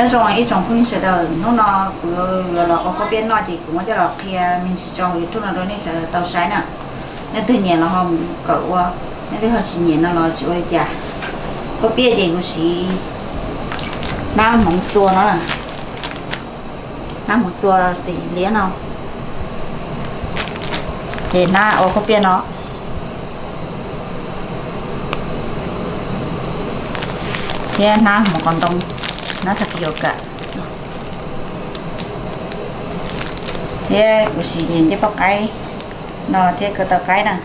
nhân rồi ít trong quân sẽ đợi nó là có bên nó thì cũng có là khi mình sẽ cho cái thuốc nào đó nên sẽ tàu sái nè nên tự nhiên là họ cậu nên tự họ sinh nhiên nó là chịu già có biết gì của sĩ nam mong chua nó là nam mong chua là sĩ lía nào thì na ở có biết nó thì na một con tôm nó thật nhiều cả thế của chị nhìn cái bọc ấy nó thế cơ tờ cái nè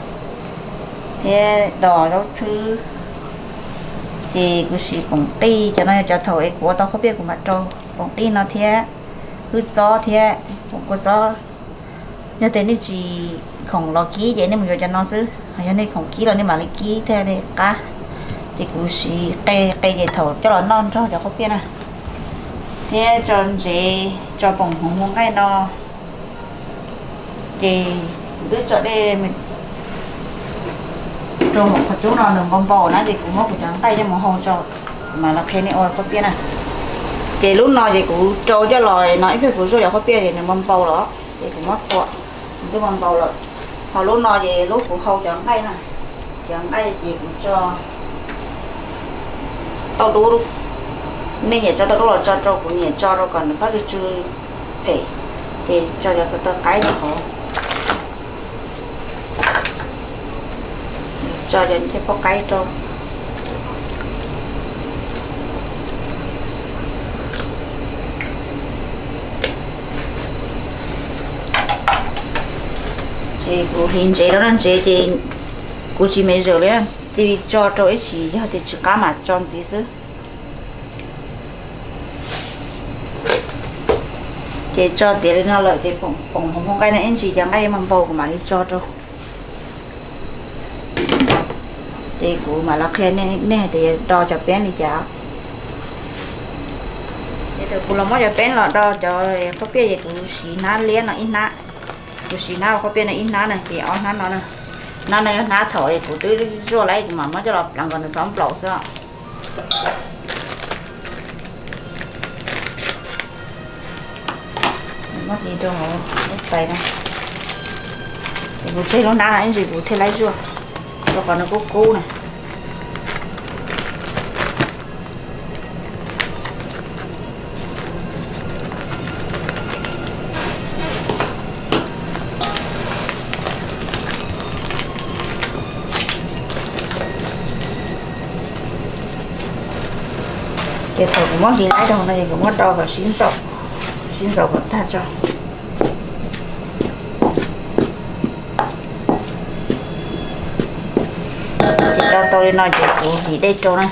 thế đỏ rau sư thì của chị cũng ti cho nó cho thổi của tao không biết của mặt trâu cũng ti nó thế cứ gió thế cũng có gió như thế nên chị không lo ký vậy nên mình cho nó xứ hay nên không ký rồi nên mà lấy ký thế này cá thì của chị cây để thổi cho nó non cho không biết nè thế cho dễ cho bổng không muốn cái nó thì cứ cho đây mình cho một phần chú nó đừng bông bò nó thì cũng móc trắng tay cho một hồ cho mà là khen này ôi có biết này thì lúc nó thì cũng trâu cho lòi nói về của rồi là có biết thì bông bầu đó thì cũng móc cọ cái bông bầu rồi họ lúc nó thì lúc cũng hầu trắng tay này trắng tay thì cũng cho tao đu luôn nên để cho tao đu là cho trâu cũng để cho rồi còn phát cái chui để cho ra cái tơ cái nó có cho đến cái bó cái trâu thì cô hình chế đó là chế thì cô chỉ mấy giờ đấy thì cho trâu ấy chỉ thì chỉ cá mà cho gì chứ thì cho tiền nó lợi thì cũng không cái này anh chỉ chẳng ai mà bầu của mà đi cho trâu thì của mà nó khen này thì đo cho bé đi chả thì từ của nó mới cho bé là đo cho có biết gì của xí ná liên là ít ná của xí ná có biết là ít ná này thì ăn ná nó này nó này ná thổi của tứ rùa lấy mà mới cho nó làm còn được xóm lẩu sao mất đi đâu mà mất tay này thì của chơi nó ná là cái gì của thế lấy rùa cho còn nó cố này cái thầu của món gì lái đồng này của món đo và xin dầu của ta cho tôi nói chuyện của gì đây cho này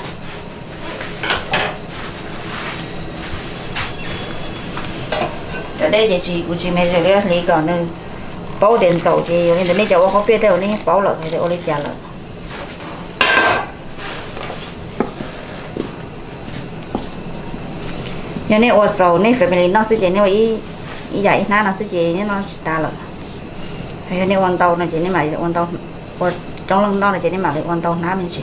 ở đây thì chị của chị mẹ rồi đấy lấy còn nên bảo điện dầu thì nên lấy dầu có biết theo nên bảo lợn thì lấy trả lợn cho nên ô dầu nên phải mình nó sẽ chỉ nên ý ý giải nó sẽ chỉ nó trả lợn hay nên quan tàu này chỉ nên mày quan tàu trong lưng đó là chị đi mặc cái con tàu ná bên chị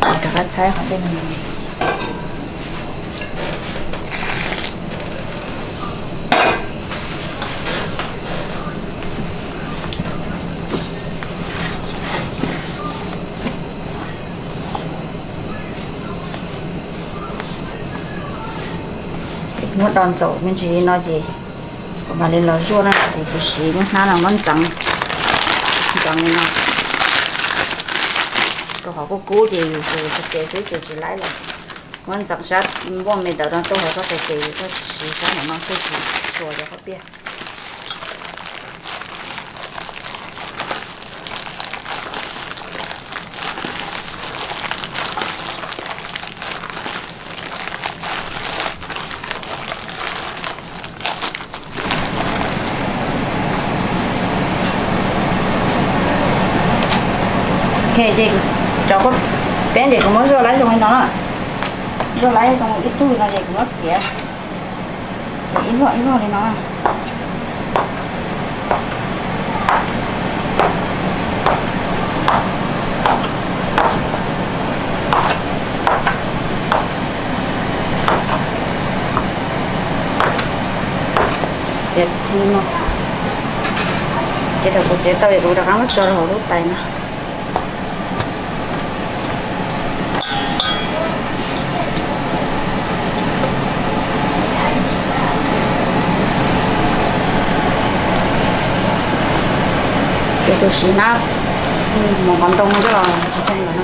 cả các trái họ bên mình một đòn dầu bên chị nó gì mà lên lò ruột này thì cứ xí nó là món trắng này tôi họ có cú thì kể dưới chỉ lái là món trắng sát bọn mình đầu đó tôi họ có thể kể các xí cái này mang cái gì rồi cho các biết thế thì cháu có bé để cũng muốn rửa lấy xong nó rửa lấy xong cái túi nó để cũng mất xỉa ít vợ thì nó chết nó cái đầu của chết tao bị bố đã cắm cho nó rút tay nó cái tôi xí nát một con tôm rất là cay rồi nó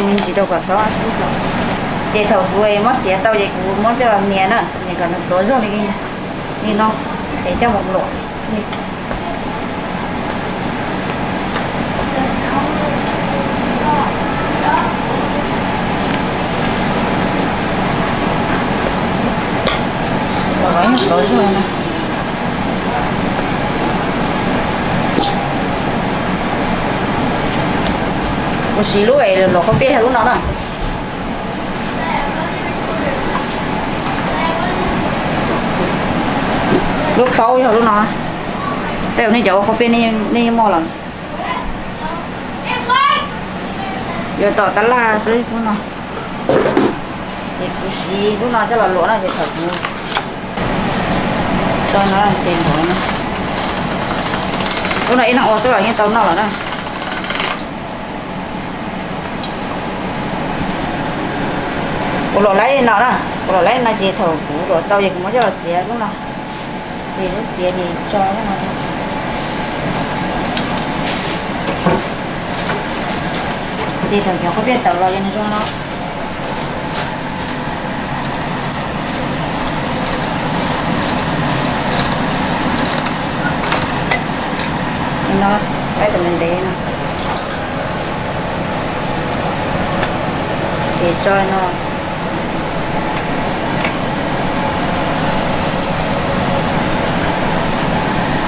không chỉ đâu cả sáu ăn súp rồi, chị thầu vui mất xé tao vậy cũng mất cho làm nén nữa, này còn được đối rồi này kia, nhìn không, để cho một lỗ, nhìn, đối rồi này. Một xí lúc ấy nó không biết hay lúc nó nữa. Lúc phâu hay lúc nó. Tại vì cháu không biết nên mò lần. Giờ tỏ tắt là dưới lúc nó. Thì một xí lúc nó chắc là lỗ này thì thật luôn. Cho nó là tiền của nó. Lúc này nó sẽ bảo như tấm nó là đây. Cô lò lấy nó đó, cô lò lấy nó dễ thở cũ rồi, tao dịch mới cho là dễ đúng không? Vì nó dễ thì cho nó thôi. Dễ thở cháu có biết tao lò cho nên cho nó. Nó, lấy tụi mình để nó. Để cho nó.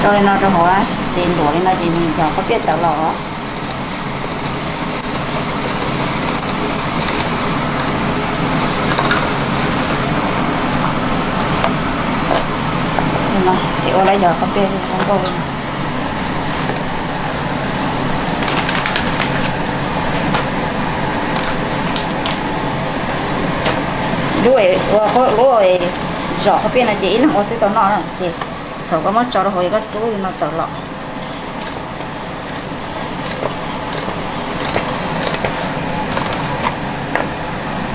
Sau đây nó trong hồ á, tiền đổ lên là chị mình cháu có biết tạo lò á. Nhưng mà chị ô lấy giờ có biết thì không có. Lúc rồi giỏ có biết là chị nó sẽ tạo lò rồi. Thầu có mất cho nó hồi các chú nó tỏ lọ.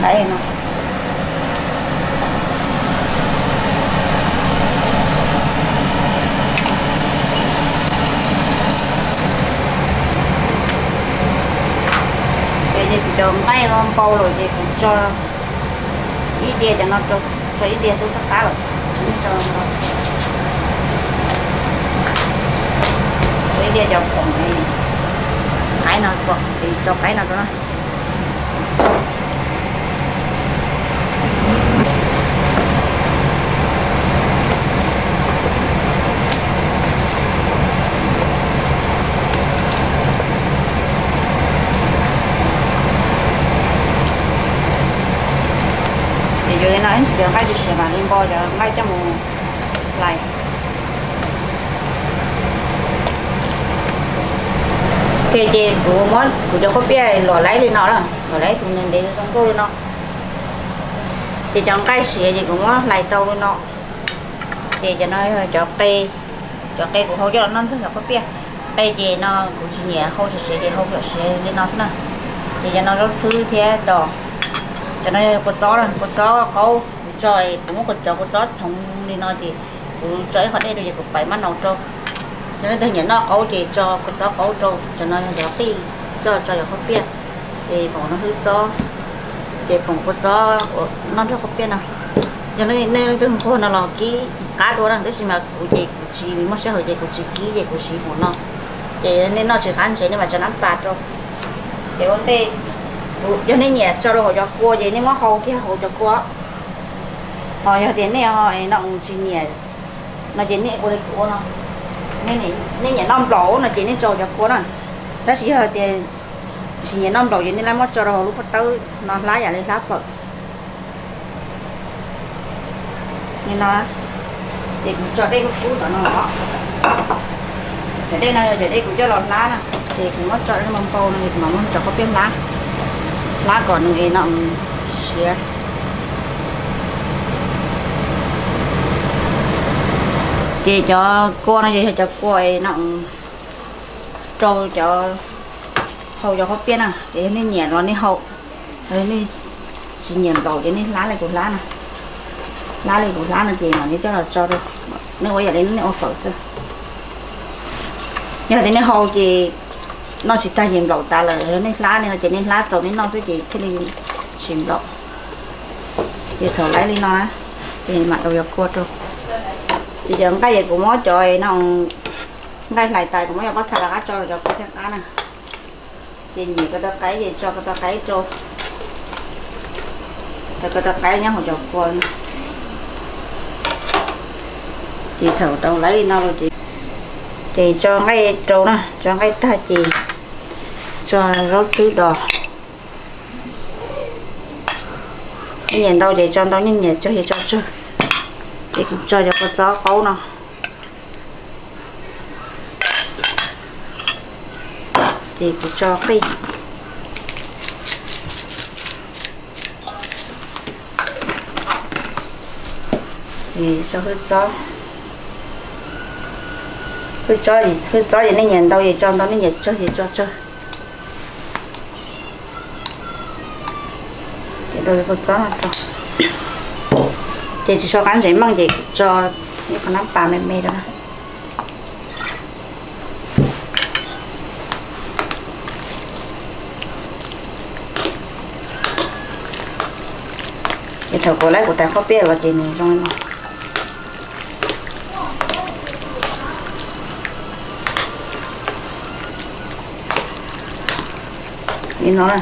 Đấy nó. Cái gì thì đồn tay nó bao rồi thì cũng cho ít đĩa cho nó cho ít đĩa xuống tất cả rồi. Chúng cho nó cái cho còn cái nào còn thì cho cái nào cho nó thì giờ đến anh chỉ được cái gì sửa bản lên bo giờ ngay cho một lại cái gì của món của cháu không biết lò lấy lên nó rồi lò lấy tụi mình để xong cô lên nó thì chọn cái xịa gì cũng món lại tàu lên nó thì cho nó chọn cây của hầu cho nó rất là không biết cây gì nó cũng chỉ nhẹ không sửa xịa thì không sửa xịa lên nó nữa thì cho nó rất thứ thế đỏ cho nó có gió rồi có gió câu trời cũng có gió sống lên nó thì trời khỏi đây rồi cũng phải mắt nó trâu cho nên tôi nhận nó cấu thì cho con chó cấu trâu cho nó đéo ti cho được không biết thì bỏ nó hư cho để còn con chó nó cho không biết nào cho nên tôi cô nó là cái cá đó đang thế gì mà cụ gì cụ chỉ mất sẽ hơi gì cụ chỉ ký gì cụ chỉ của nó thì nên nó chỉ ăn chế nhưng mà cho nó bạt cho để con tê cho nên nhẹ cho đồ cho cua gì nên nó hầu kia hầu cho cua họ giờ tiền này họ nó chỉ nhẹ nó chỉ nhẹ của đấy của nó nên nhà nông đổ là chỉ nên trồi cho cô này, ta chỉ hơi tiền, chỉ nhà nông đổ chỉ nên làm mất trồi lúc bắt tới nó lá giả lên lá phở, nên là để cho đây cũng cứu nó, để đây là để đây cũng cho lọt lá này. thì cũng mất trợ nó mầm bầu này mà muốn cho có biết lá còn người nọ xé chị cho cô này thì cho cô ấy nọ trâu cho hậu cho có biết à để nên nhẹ nó nên hậu đấy nên chỉ nhẹ bầu cho nên lá này của lá này chị mà như cho là cho được nếu bây giờ đến nó phở xưa nhưng mà đến nó hậu chị nó chỉ ta nhìm lậu ta là nên lá này chị nên lá rồi nên nó sẽ chỉ cái này chìm lậu chị thở lấy đi nó thì mặt đầu dọc cua rồi chị giờ cái gì cũng mót trời nó ngay lại tài cũng mót có xài lá cho dọc cái thằng cá này chị nhỉ cái đó cái gì cho cái đó cái cho cái đó cái nhá hồi dọc cua chị thở đâu lấy nó rồi chị cho ngay trâu nè cho ngay ta chị cho rau xứ đỏ cái nhìn đâu để cho nó những nhẹ cho thì cho chị cũng cho cho con gió cấu nó chị cũng cho cái thì cho hết gió cứ cho gì nó nhận đâu gì cho nó nhận cho gì cho cái đôi con chó này thôi thì chỉ cho cán giấy măng gì cho những con nắp bà mềm đó cái thầu cổ lấy của ta có biết là gì này trong này nhìn nó là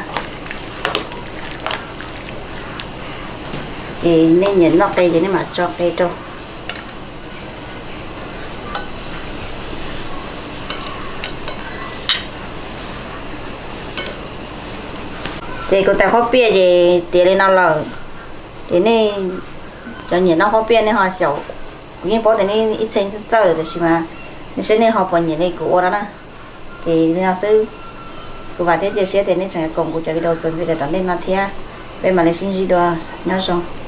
chị nên nhìn nó cây chị nên mà cho cây trâu chị cô ta khó bia gì tiền lên nào lờ thế nên cho nhìn nó khó bia nên họ xấu nhưng bố thế nên ít xem rất sao được chứ mà nên sẽ nên học vào nhìn này của đó thì nên là sư và thế thì sẽ đến những trường hợp cùng của cái đầu dân gì để tạo nên mặt thea về mà lấy sinh gì đó nhớ xong.